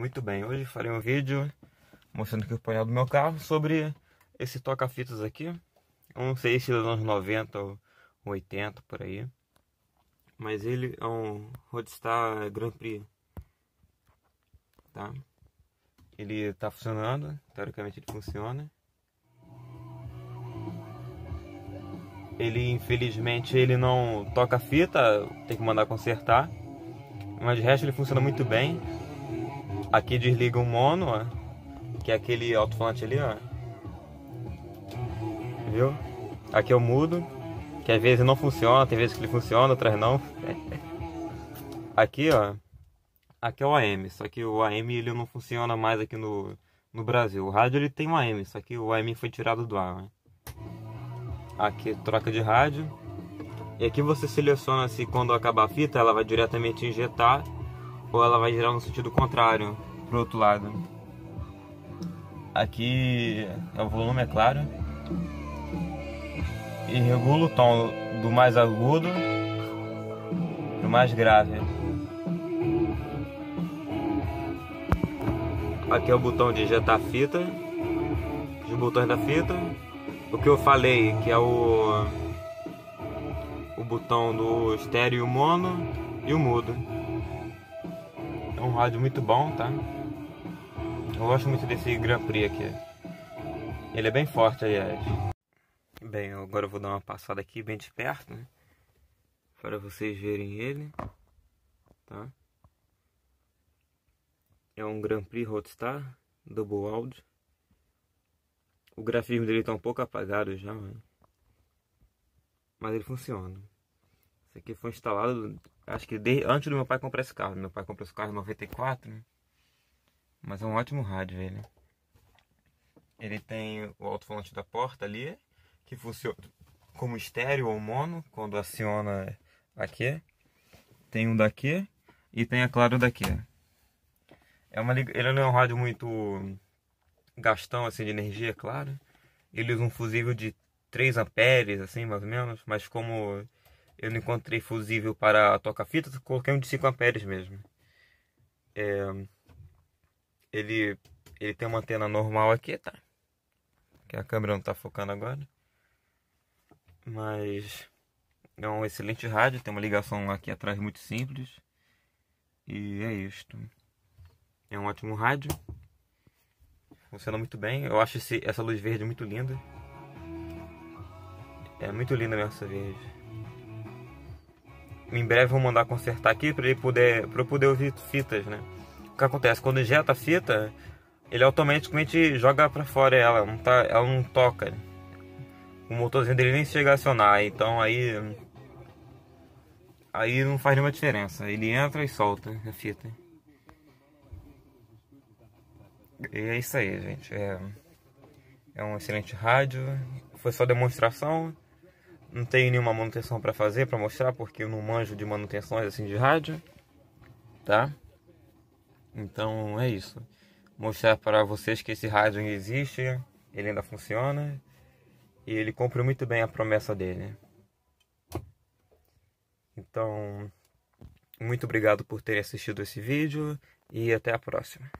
Muito bem, hoje farei um vídeo mostrando aqui o painel do meu carro sobre esse toca-fitas aqui. Eu não sei se é dos anos 90 ou 80 por aí, mas ele é um Roadstar Grand Prix, tá? Ele tá funcionando, teoricamente ele funciona. Ele, infelizmente, ele não toca fita, tem que mandar consertar. Mas de resto ele funciona muito bem. Aqui desliga o mono, ó, que é aquele alto-falante ali, ó. Viu? Aqui eu mudo, que às vezes não funciona, tem vezes que ele funciona, outras não. Aqui, ó, aqui é o AM, só que o AM ele não funciona mais aqui no Brasil. O rádio ele tem um AM, só que o AM foi tirado do ar, né? Aqui troca de rádio. E aqui você seleciona se quando acabar a fita ela vai diretamente injetar ou ela vai girar no sentido contrário, pro outro lado. Aqui é o volume, é claro. E regula o tom do mais agudo pro mais grave. Aqui é o botão de injetar a fita, os botões da fita. O que eu falei, que é o botão do estéreo, o mono e o mudo. É um rádio muito bom, tá? Eu gosto muito desse Grand Prix aqui. Ele é bem forte, aliás. Bem, agora eu vou dar uma passada aqui bem de perto, né? Para vocês verem ele, tá? É um Grand Prix Roadstar Double-Auto. O grafismo dele tá um pouco apagado já, mas ele funciona. Isso aqui foi instalado, acho que antes do meu pai comprar esse carro. Meu pai comprou esse carro em 94, né? Mas é um ótimo rádio ele. Ele tem o alto-falante da porta ali, que funciona como estéreo ou mono, quando aciona aqui. Tem um daqui e tem, é claro, daqui. Ele não é um rádio muito gastão assim de energia, claro. Ele usa um fusível de 3 amperes, assim, mais ou menos, mas como eu não encontrei fusível para a toca-fita, coloquei um de 5 amperes mesmo. Ele tem uma antena normal aqui, tá? Que a câmera não tá focando agora. Mas é um excelente rádio, tem uma ligação aqui atrás muito simples. E é isto. É um ótimo rádio. Funciona muito bem. Eu acho essa luz verde muito linda. É muito linda mesmo essa verde. Em breve vou mandar consertar aqui para eu poder ouvir fitas, né? O que acontece? Quando injeta a fita, ele automaticamente joga para fora ela. Ela não toca. O motorzinho dele nem chega a acionar. Então aí não faz nenhuma diferença. Ele entra e solta a fita. E é isso aí, gente. É um excelente rádio. Foi só demonstração. Não tenho nenhuma manutenção para fazer, para mostrar, porque eu não manjo de manutenções assim de rádio, tá? Então é isso. Mostrar para vocês que esse rádio ainda existe, ele ainda funciona e ele cumpriu muito bem a promessa dele. Então, muito obrigado por terem assistido esse vídeo e até a próxima.